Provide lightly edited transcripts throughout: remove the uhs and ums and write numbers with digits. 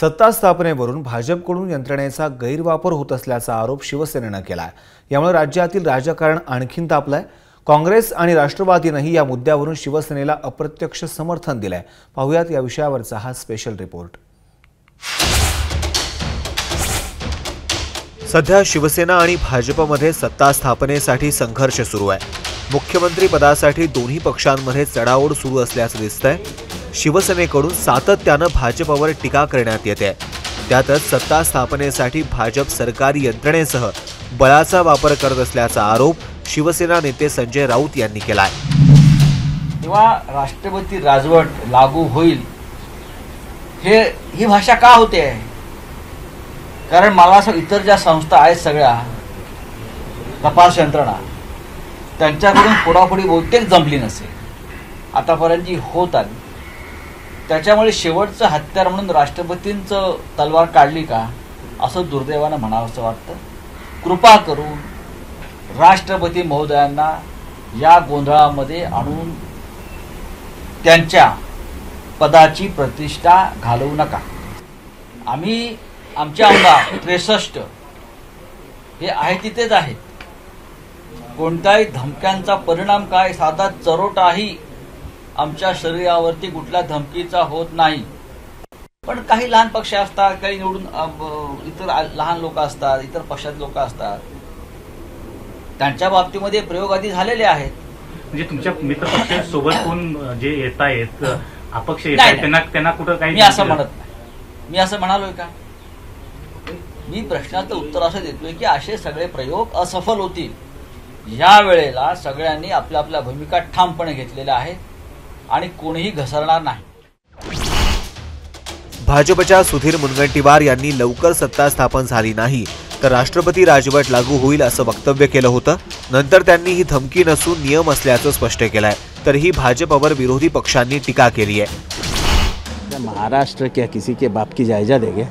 सत्ता स्थापनेवरून भाजपकडून यंत्रणेचा गैरवापर होत असल्याचा आरोप शिवसेनेने केला। यामुळे राज्यातील राजकारण आणखीन तापलंय। काँग्रेस आणि राष्ट्रवादीनेही या मुद्द्यावरून शिवसेनेला अप्रत्यक्ष समर्थन दिलंय। पाहूयात या विषयावरचा हा स्पेशल रिपोर्ट। सध्या शिवसेना आणि भाजपमध्ये सत्ता स्थापनेसाठी संघर्ष सुरू आहे। मुख्यमंत्री पदासाठी दोन्ही पक्षांमध्ये चढाओढ सुरू असल्याचं दिसतंय। शिवसेनेकडून सातत्याने भाजपवर टीका करण्यात येते। त्यातच सत्ता स्थापनेसाठी भाजप सरकारी यंत्रणेसह बळाचा वापर करत असल्याचा आरोप शिवसेना नेते संजय राऊत यांनी केलाय। जेव्हा राष्ट्रपती राजवट लागू होईल ही भाषा का होते आहे? कारण मला असं इतर ज्या संस्था आहेत सगळ्या तपास यंत्रणा त्यांच्याकडून फोडाफोडी बहुतेक जमली नसेल आतापर्यंत जी होत आली। त्याच्यामुळे शेवटचं हत्यार म्हणून राष्ट्रपतींचं तलवार काढली का असं दुर्दैवानं म्हणावंसं वाटतं। कृपा करून राष्ट्रपती महोदयांना या गोंधळामध्ये आणून त्यांच्या पदाची प्रतिष्ठा घालवू नका। आम्ही आमचे आमदार 63 हे आहे तिथेच आहेत। कोणताही धमक्यांचा परिणाम काय साधा चरोटाही आमच्या शरीरावरती कुठला धमकीचा होत नाही। पण काही लहान पक्ष असतात, काही निवडून इतर लहान लोक असतात, इतर पक्षात लोक असतात, त्यांच्या बाबतीमध्ये प्रयोग आधी झालेले आहेत। म्हणजे तुमच्या मित्रपक्ष सोबत कोण जे येत आहेत अपक्ष येत आहेत त्यांना कुठं काही मी असं म्हणत नाही। मी असं म्हणालोय का? मी प्रश्नाचं उत्तर असं देतोय की असे सगळे प्रयोग असफल होतील। या वेळेला सगळ्यांनी आपल्या आपल्या भूमिका ठामपणे घेतलेल्या आहेत आणि कोणीही घसरणार नाही। भाजपच्या सुधीर मुनगंटीवार यांनी लवकर सत्ता स्थापन झाली नाही तर राष्ट्रपती राजवट लागू होईल असं वक्तव्य केलं होतं। नंतर त्यांनी ही धमकी नसून नियम असल्याचं स्पष्ट केलंय। तर ही भाजपवर विरोधी पक्षांनी टीका केली आहे। महाराष्ट्र क्या किसी के बाप की जायजा देंगे?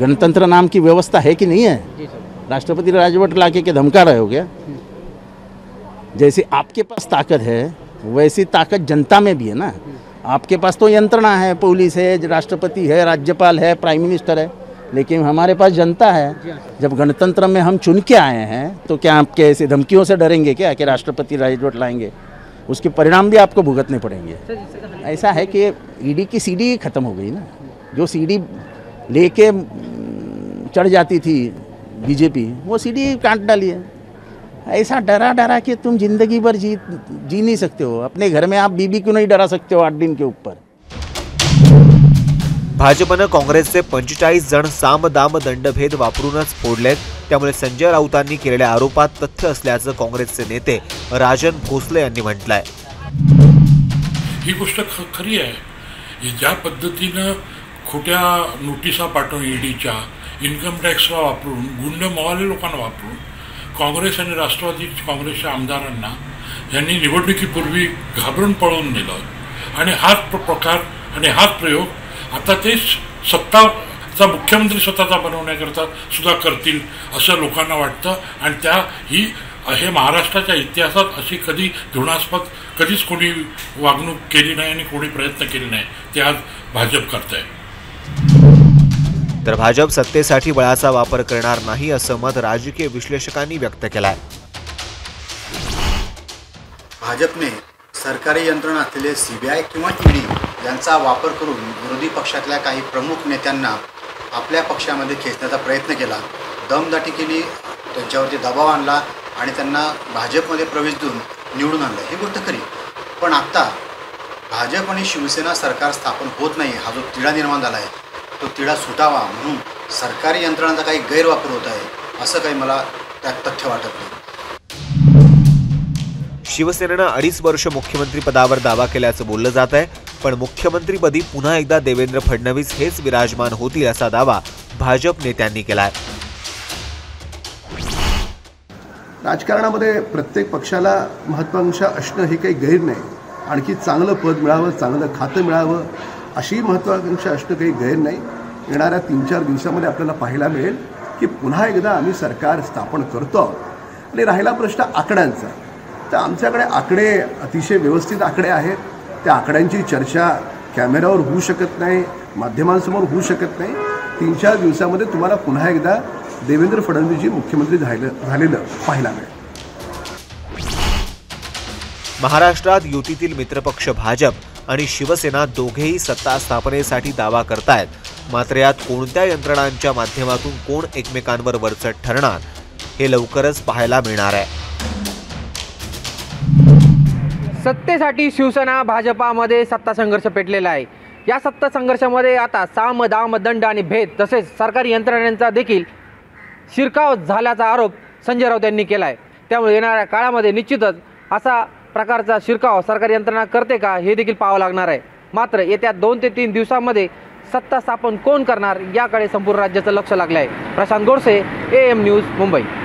गणतंत्र नाम की व्यवस्था है कि नहीं है? राष्ट्रपति राजवट लाके के धमका रहे हो क्या? जैसे आपके पास ताकत है वैसी ताकत जनता में भी है ना। आपके पास तो यंत्रणा है, पुलिस है, राष्ट्रपति है, राज्यपाल है, प्राइम मिनिस्टर है, लेकिन हमारे पास जनता है। जब गणतंत्र में हम चुन के आए हैं तो क्या आपके ऐसे धमकियों से डरेंगे क्या कि राष्ट्रपति राजवट लाएंगे? उसके परिणाम भी आपको भुगतने पड़ेंगे। ऐसा है कि ईडी की सीडी खत्म हो गई ना। जो सीडी लेके चढ़ जाती थी बीजेपी वो सीढ़ी काट डाली है। ऐसा डरा डरा के तुम जिंदगी भर जी नहीं सकते हो। अपने घर में आप बीबी क्यों नहीं डरा सकते हो 8 दिन के ऊपर? भाजपने काँग्रेसचे 45 जण साम दाम दंडभेद वापरूनच फोडलेत। त्यामुळे संजय राऊतांनी केलेल्या आरोपात तथ्य असल्याचं काँग्रेसचे नेते राजन घोसले यांनी म्हटलंय। ही गोष्ट खरी आहे। ज्या पद्धतीने खोट्या नोटिसा पाठवून ईडीच्या इन्कम टॅक्सला वापरून गुंड मवाले लोकांना वापरून काँग्रेस आणि राष्ट्रवादी काँग्रेसच्या आमदारांना यांनी निवडणुकीपूर्वी घाबरून पळवून नेलं। आणि हाच प्रकार आणि हाच प्रयोग आता ते सत्ताचा मुख्यमंत्री स्वतःचा बनवण्याकरता सुद्धा करतील असं लोकांना वाटतं। आणि हे महाराष्ट्राच्या इतिहासात अशी कधी घृणास्पद कधीच कोणी वागणूक केली नाही आणि कोणी प्रयत्न केले नाही ते आज भाजप करत आहे। तर भाजप सत्तेसाठी बळाचा वापर करणार नाही असं मत राजकीय विश्लेषकांनी व्यक्त केलंय। भाजपने सरकारी यंत्रणा असलेले सीबीआय किंवा ईडी यांचा वापर करून विरोधी पक्षातल्या काही प्रमुख नेत्यांना आपल्या पक्षामध्ये खेचण्याचा प्रयत्न केला। दमदाटी केली, त्यांच्यावरती दबाव आणला आणि त्यांना भाजपमध्ये प्रवेश देऊन निवडून आणलं। ही गोष्ट खरी, पण आत्ता भाजप आणि शिवसेना सरकार स्थापन होत नाही हा जो तिढा निर्माण झाला आहे तो तिढा सुटावा म्हणून सरकारी यंत्रणांचा काही गैरवापर होत आहे असं काही मला त्यात तथ्य वाटत नाही। शिवसेनेनं 2.5 वर्ष मुख्यमंत्री पदावर दावा केल्याचं बोललं जात आहे। पण मुख्यमंत्रीपदी पुन्हा एकदा देवेंद्र फडणवीस हेच विराजमान होतील असा दावा भाजप नेत्यांनी केलाय। राजकारणामध्ये प्रत्येक पक्षाला महत्त्वाकांक्षा असणं हे काही गैर नाही। आणखी चांगलं पद मिळावं, चांगलं खातं मिळावं अशी महत्त्वाकांक्षा असणं काही गैर नाही। येणाऱ्या 3-4 दिवसामध्ये आपल्याला पाहायला मिळेल की पुन्हा एकदा आम्ही सरकार स्थापन करतो। आणि राहिला प्रश्न आकड्यांचा, तर आमच्याकडे आकडे अतिशय व्यवस्थित आकडे आहेत। त्या आकड्यांची चर्चा कॅमेरावर होऊ शकत नाही, माध्यमांसमोर होऊ शकत नाही. 3-4 दिवसामध्ये तुम्हाला पुन्हा एकदा देवेंद्र फडणवीसजी मुख्यमंत्री झालेलं पाहायला मिळेल. महाराष्ट्रात युतीतील मित्रपक्ष भाजप आणि शिवसेना दोघेही सत्ता स्थापनेसाठी दावा करतायत, मात्र यात कोणत्या यंत्रणांच्या माध्यमातून कोण एकमेकांवर वरचढ ठरणार हे लवकरच पाहायला मिळणार आहे. सत्तेसाठी शिवसेना भाजपामध्ये सत्ता संघर्ष पेटलेला आहे. या सत्ता संघर्षामध्ये आता साम दाम दंड आणि भेद तसेच सरकारी यंत्रणांचा देखील शिरकाव झाल्याचा आरोप संजय राऊत यांनी केला आहे. त्यामुळे येणाऱ्या काळामध्ये निश्चितच असा प्रकारचा शिरकाव सरकारी यंत्रणा करते का हे देखील पाहावं लागणार आहे. मात्र येत्या 2 ते 3 दिवसांमध्ये सत्ता स्थापन कोण करणार याकडे संपूर्ण राज्याचं लक्ष लागलं आहे. Rajan घोसले, AM News, Mumbai.